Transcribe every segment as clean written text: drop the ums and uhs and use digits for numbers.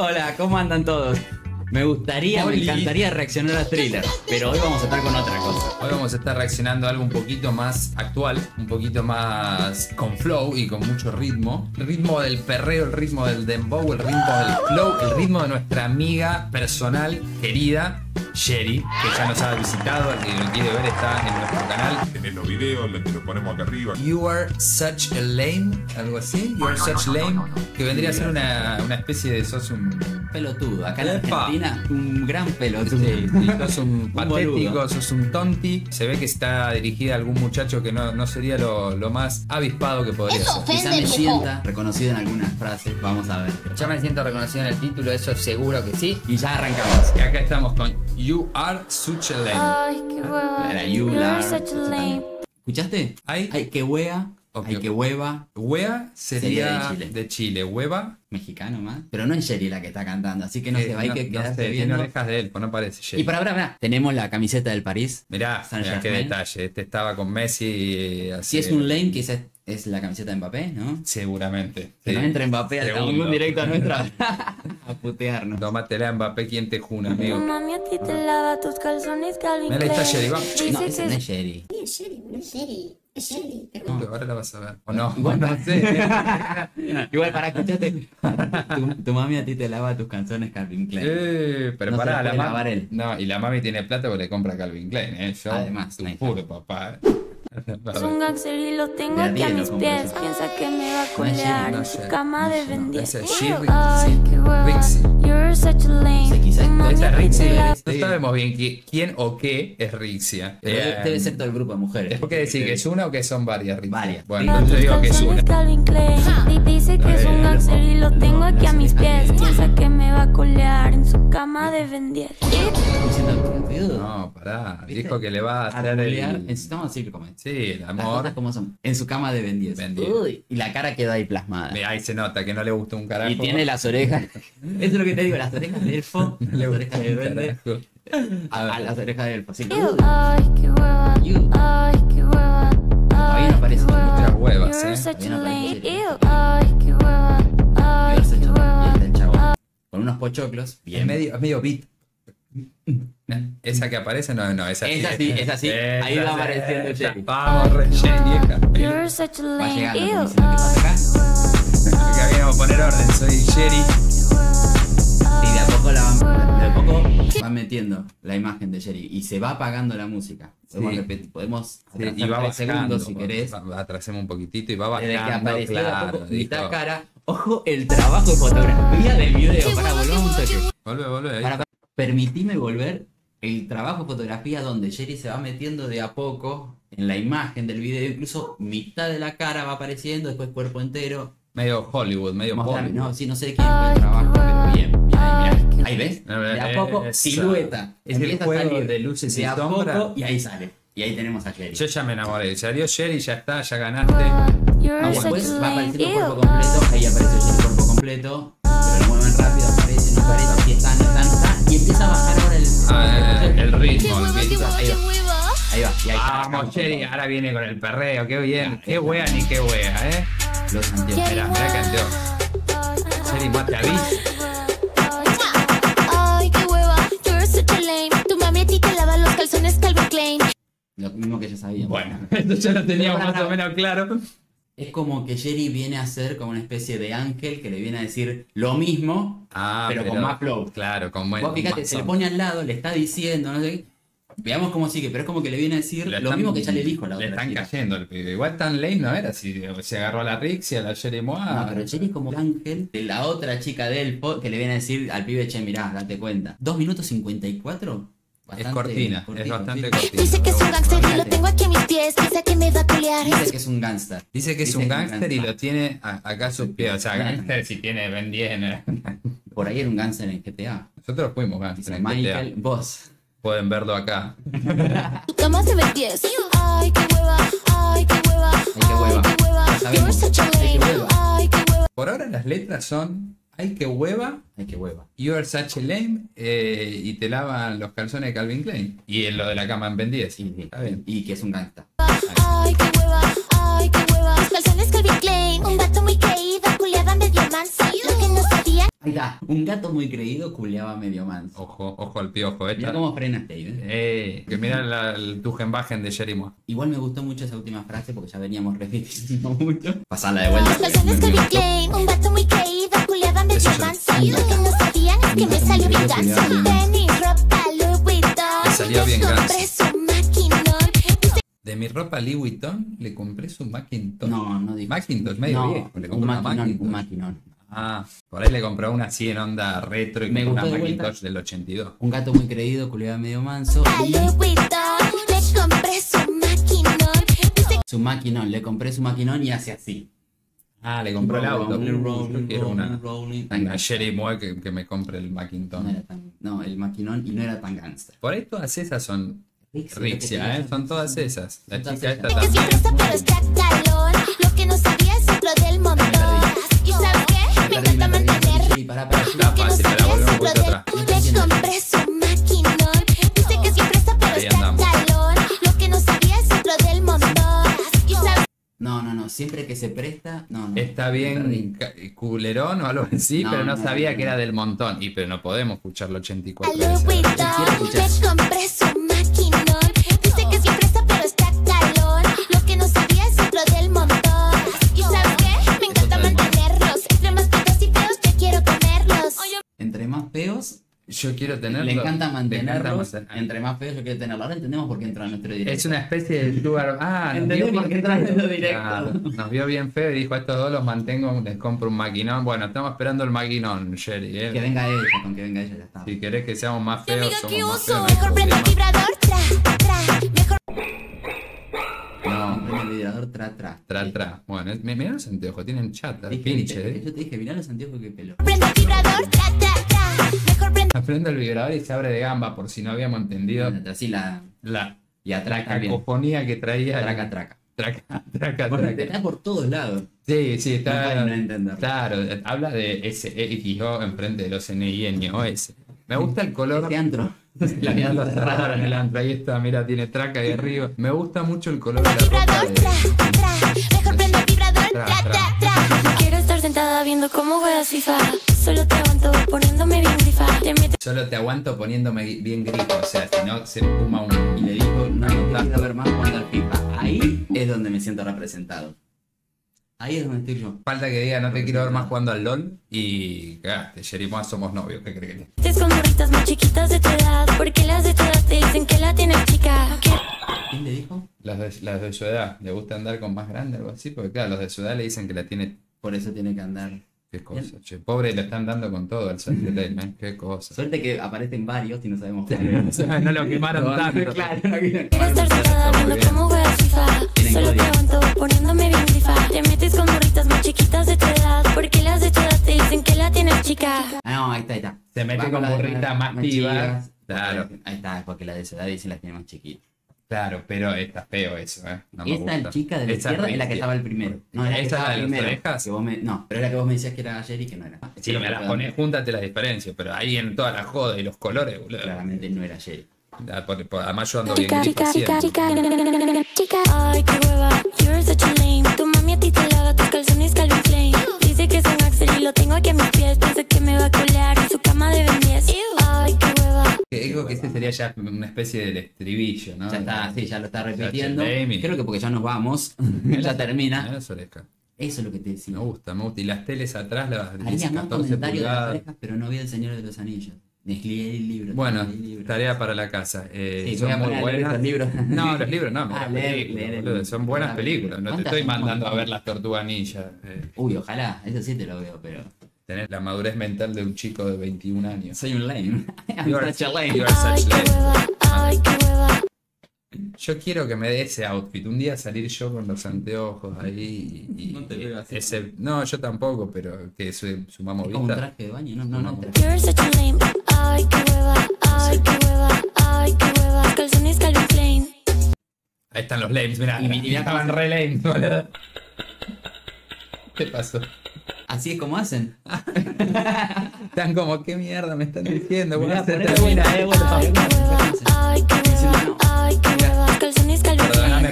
Hola, ¿cómo andan todos? Me encantaría reaccionar a thrillers, pero hoy vamos a estar con otra cosa. Hoy vamos a estar reaccionando a algo un poquito más actual, un poquito más con flow y con mucho ritmo. El ritmo del perreo, el ritmo del dembow, el ritmo del flow, el ritmo de nuestra amiga personal, querida, Sherry, que ya nos ha visitado. El que lo quiere ver está en nuestro canal. Tienen los videos, los que los ponemos acá arriba. You Are Such A Lame, algo así. You Are Such Lame, que vendría a ser una especie de sos un pelotudo. Acá en Argentina, un gran pelotudo. Sí, sos un patético, sos un tonti. Se ve que está dirigida a algún muchacho que no sería lo más avispado que podría ser. Quizá me sienta reconocido en algunas frases, vamos a ver. Ya me siento reconocido en el título, eso seguro que sí. Y ya arrancamos. Y acá estamos con You Are Such A Lame. Ay, qué hueva. You are such a lame. ¿Escuchaste? Ay, qué hueva. Okay. Ay, qué hueva. Hueva sería de Chile. Hueva. Mexicano más. Pero no es Sherry la que está cantando, así que no se va a que quedaste viendo. Tiene orejas de él, pues no parece Sherry. Y para, tenemos la camiseta del París. Mirá, qué detalle. Este estaba con Messi. Si es un lame, quizás es la camiseta de Mbappé, ¿no? Seguramente. Que no entra Mbappé hasta un directo a nuestra. A putearnos. Tómatela, Mbappé, quien te juna, amigo. Mami, a ti te lava tus calzones, Calvin Klein. Mira, ahí está Sherry, va. No, esa no es Sherry. No es Sherry. Ahora la vas a ver. O no, igual, no sé. Igual, para escucharte. Tu mami a ti te lava tus calzones, Calvin Klein. Pero no para la mami. No, y la mami tiene plata porque le compra Calvin Klein, ¿eh? Yo, además, tu puro papá, ¿eh? Es un gangster y lo tengo aquí a mis pies. Piensa que me va a colear en su cama de vendidas. Ay, qué hueva. You're such a lame. Esta Rixxia. No sabemos bien quién o qué es Rixxia. Debe ser todo el grupo de mujeres. ¿Por qué decir que es una o que son varias Rixxia? Varias. Bueno, yo digo que es una. Dice que es un gangster y lo tengo aquí a mis pies. Piensa que me va a colear en su cama de vendidas. No, pará. Dijo que le va a hacer el... Necesitamos decir cómo es. Sí, el amor. Como son. En su cama de Ben 10. Y la cara queda ahí plasmada. Ahí se nota que no le gusta un carajo. Y tiene las orejas. Eso es lo que te digo, las orejas de elfo. Las orejas de verde. A las orejas de elfo. Sí. Ay, qué hueva. Ay, qué hueva. Ahí no parece muchas huevas, ¿eh? Ay, qué hueva. Ay, qué hueva. Con unos pochoclos. Bien. Medio beat. Esa que aparece, no, esa es así. Es así, ahí va apareciendo Sherry. Vamos, va a llegar. Acá vamos a poner orden, soy Sherry. Y de a poco van metiendo la imagen de Sherry y se va apagando la música. Podemos atrasar 3 segundos si querés. Atrasemos un poquitito y va bajando. Desde que aparece la cara, ojo el trabajo de fotografía del video. Para volver un toque. Volve. Permitime volver el trabajo de fotografía donde Sherry se va metiendo de a poco en la imagen del video. Incluso mitad de la cara va apareciendo, después cuerpo entero. Medio Hollywood, medio Hollywood. No, sí, no sé de quién fue el trabajo, pero bien. Mirá. Ahí ves, de a poco, silueta. Empieza a salir de luces y sombras y ahí sale. Y ahí tenemos a Sherry. Yo ya me enamoré. Salió Sherry, ya está, ya ganaste. Después va apareciendo el cuerpo completo. Ahí aparece el cuerpo completo. Pero lo mueven rápido, aparece, no aparece, aquí están, y empieza a bajar ahora el ritmo. Ahí va. Y ahí vamos, Sherry, ahora viene con el perreo, qué bien. Qué wea ni qué wea, ¿eh? Lo sentí. Mirá canteo. Sherry, mate a bis. Ay, qué hueva, you're such a lame. Tu mami a ti te lava los calzones, Calvin Klein. Lo mismo que ya sabíamos. Bueno, esto ya lo teníamos más o menos claro. Es como que Sherry viene a ser como una especie de ángel que le viene a decir lo mismo, pero con más flow. Claro, con buen. Vos fíjate, se le pone al lado, le está diciendo, no sé. Veamos cómo sigue, pero es como que le viene a decir lo mismo que ya le dijo a la otra. Le están cayendo el pibe. Igual tan lame no era si se agarró a la Rixxia, a la Yeri Mua. No, pero Sherry es como el ángel de la otra chica del pod que le viene a decir al pibe, che, mirá, date cuenta. 2 minutos 54. Bastante, es cortina, es bastante cortina. Dice que es un gángster y lo tengo aquí a mis pies. Dice que me va a colear. Dice que es un gángster. Y lo tiene acá a sus pies. O sea, gángster si tiene Ben 10. Por ahí era un gángster en GTA. Nosotros fuimos gángster en GTA. Michael, vos. Pueden verlo acá. Tu cama de Ben 10. Ay, qué hueva. Ay, qué hueva. Ay, qué hueva. Por ahora las letras son... Ay, qué hueva. Ay, qué hueva. You Are Such A Lame. Y te lavan los calzones de Calvin Klein. Y en lo de la cama en Ben 10. Sí. Y que es un gangsta. Ay, qué hueva. Ay, qué hueva. Los calzones Calvin Klein. Un vato muy creído. Culeada medio mansa. Lo que no sabían. Mira, un gato muy creído culeaba medio manso. Ojo, ojo al piojo, Mira cómo frenaste ahí, que mira el tujenbajen de Yeri Mua. Igual me gustó mucho esa última frase porque ya veníamos repitiendo mucho. Pasala de vuelta. Un gato muy creído culeaba medio manso. Lo que no sabían es que me salió bien ganso. De mi ropa Louis Vuitton me salió bien ganso. De mi ropa Louis Vuitton le compré su Macintosh. No, no digo Macintosh, medio viejo. Le compré una Macintosh. Ah, por ahí le compró una así en onda retro y me con una Macintosh del 82. Un gato muy creído, culiado medio manso. Le compré su maquinón y hace así. Ah, le compró el auto. Quiero una. Tan Yeri Mua que me compre el Macintosh. No, el maquinón y no era tan gangster. Por ahí todas esas son Rixxia, son todas esas. La chica esta también. Y para la fácil, para volver un poquito atrás. No, siempre que se presta, no. Está bien culerón o algo así, pero no sabía que era del montón. Y pero no podemos escuchar el 84. Yo quiero tenerlo. Le encanta mantenerlos. Entre más feos yo quiero tenerlo. Ahora entendemos por qué entra en nuestro directo. Es una especie de lugar. Ah, entendemos por qué entra en nuestro directo. Nos vio bien feo y dijo: a estos dos los mantengo, les compro un maquinón. Bueno, estamos esperando el maquinón, Sherry. Que venga ella, con que venga ella ya está. Si querés que seamos más feos, somos más feos. Mejor prende el vibrador, mejor. No, prende el vibrador, tra. Bueno, mirá los anteojos, tienen chata. Pinche. Yo te dije, mirá los anteojos que pelo. Prende el vibrador, Aprende el vibrador y se abre de gamba, por si no habíamos entendido. Así y atraca la cofonía que traía. Atraca. Está por todos lados. Sí, está. No claro, habla de SEXO enfrente de los NI en OS. Me gusta el color. Este antro. La mirando cerrada en el antro. Ahí está, mira, tiene traca ahí arriba. Me gusta mucho el color. Vibrador, mejor prende el vibrador, Quiero estar sentada viendo cómo juegas FIFA. Solo te aguanto poniéndome bien grifa. O sea, si no se puma uno. Y le digo, no me vas a ver más cuando al FIFA. Ahí es donde me siento representado. Ahí es donde estoy yo. Falta que diga, no te quiero ver más jugando al LOL. Y cagaste, Yeri Mua, somos novios, ¿qué crees? Te con morritas más chiquitas de tu edad. Porque las de tu edad te dicen que la tienes chica. ¿Quién le dijo? Las de su edad. ¿Le gusta andar con más grande o algo así? Porque claro, los de su edad le dicen que la tiene. Por eso tiene que andar. Qué cosa, che. Pobre, le están dando con todo al Sunday. Qué cosa. Suerte que aparecen varios y no sabemos cuál es. No lo quemaron tanto. Claro, solo te aguanto poniéndome bien grifa. Te metes con morritas más chiquitas de tu edad. Porque las de tu edad te dicen que la tienes chica. Ah, no, ahí está. Se mete con morritas más chivas. Claro. Ahí está, porque las de su edad dicen las tienen más chiquitas. Claro, pero está feo eso, No me gusta. Esta chica de la izquierda es la que estaba el primero. No, es la que estaba de las orejas. No, pero es la que vos me decías que era ayer y que no era. Sí, me las ponés juntas, te las diferencio, pero ahí en toda la joda y los colores, boludo. Claramente no era ayer. Además yo ando bien grifo haciendo. Chica, ay, qué hueva, you are such a lame. Tu mami a ti te lava tus calzones Calvin Klein. Dice que es un Axel y lo tengo aquí a mis pies. Pienso que me va a colar en su cama de Ben 10. Ay, qué hueva. Digo que este sería ya una especie del estribillo, ¿no? Ya está, sí, ya lo está repitiendo. Creo que porque ya nos vamos, ya termina. Las orejas. Eso es lo que te decía. Me gusta. Y las teles atrás, las 14 pulgadas. Orejas, pero no vi El Señor de los Anillos. Deslié el libro. Bueno, tarea para la casa. Son muy buenas. No, los libros no. Son buenas películas. No te estoy mandando a ver Las Tortuganillas. Uy, ojalá. Eso sí te lo veo, pero... Tener la madurez mental de un chico de 21 años. Soy un lame. You are such a lame. Yo quiero que me dé ese outfit. Un día salir yo con los anteojos ahí. No te veo así. No, yo tampoco, pero que sumamos vistas. Como un traje de baño. No. You are such a lame. Ay, qué hueva. Ay, qué hueva. Ay, qué hueva. Calzones Calvin Klein. Ahí están los lames, mirá. Y estaban re lames, boludo. ¿Qué pasó? Así es como hacen. Están como, ¿qué mierda me están diciendo? Mirá, perdóname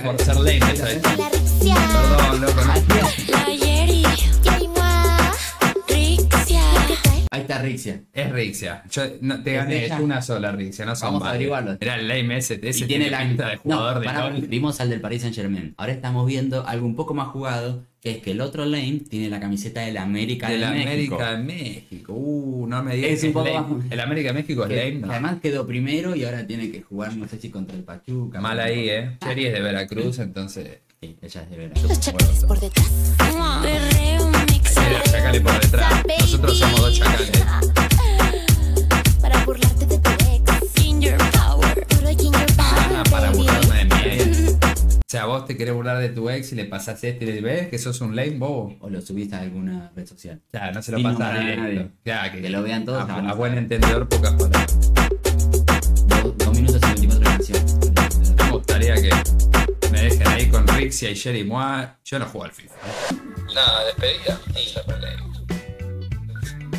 por ser lame. Perdón, loco. La Yeri, Yeri Mua, Rixxia. Ahí está Rixxia. Es Rixxia. Yo no, te gané una sola Rixxia, no son. Vamos varios. A averiguarlo. Era el Lame ese, y tiene la pinta de jugador de... Vimos al del Paris Saint Germain. Ahora estamos viendo algo un poco más jugado, que es que el otro Lame tiene la camiseta del América de México. Del América de México. No me digas. Es un poco más... El América de México es Lame, no. Además quedó primero y ahora tiene que jugar, no sé si contra el Pachuca. Mal ahí, ¿eh? Sherry es de Veracruz, entonces... Sí, ella es de Veracruz. Los chacales por detrás. Los chacales por detrás. Nosotros somos dos chacales. Para burlarte de tu ex. In your power. Para burlarme de mi ex. O sea, vos te querés burlar de tu ex y le pasás este y le ves que sos un lame bobo. O lo subiste a alguna red social. Claro, no se lo pasas a nadie. Ya, que lo vean todos. A buen entendedor, pocas palabras. 2 minutos y 24 canciones. Me gustaría que me dejen ahí con Rixxia y Yeri Mua. Yo no juego al FIFA. Nada, despedida.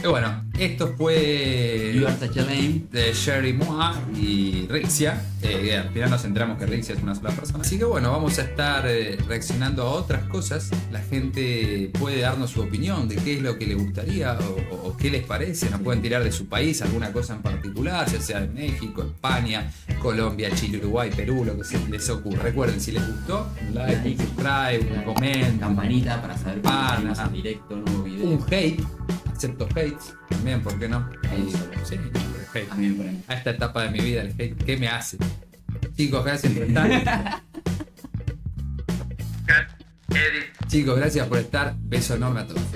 Y bueno, esto fue U R SUCH A Lame de Yeri Mua y Rixxia. Al final nos enteramos que Rixxia es una sola persona. Así que bueno, vamos a estar reaccionando a otras cosas. La gente puede darnos su opinión de qué es lo que le gustaría o qué les parece. Nos pueden tirar de su país alguna cosa en particular, ya sea de México, España, Colombia, Chile, Uruguay, Perú, lo que se les ocurra. Recuerden, si les gustó, un like, subscribe, un comentario, campanita para saber cuando tenemos en directo nuevo video. Un hate. Excepto hates, también, ¿por qué no? Ahí, sí, el hate. También, a esta etapa de mi vida, el hate, ¿qué me hace? Chicos, gracias por estar. Chicos, gracias por estar. Beso enorme a todos.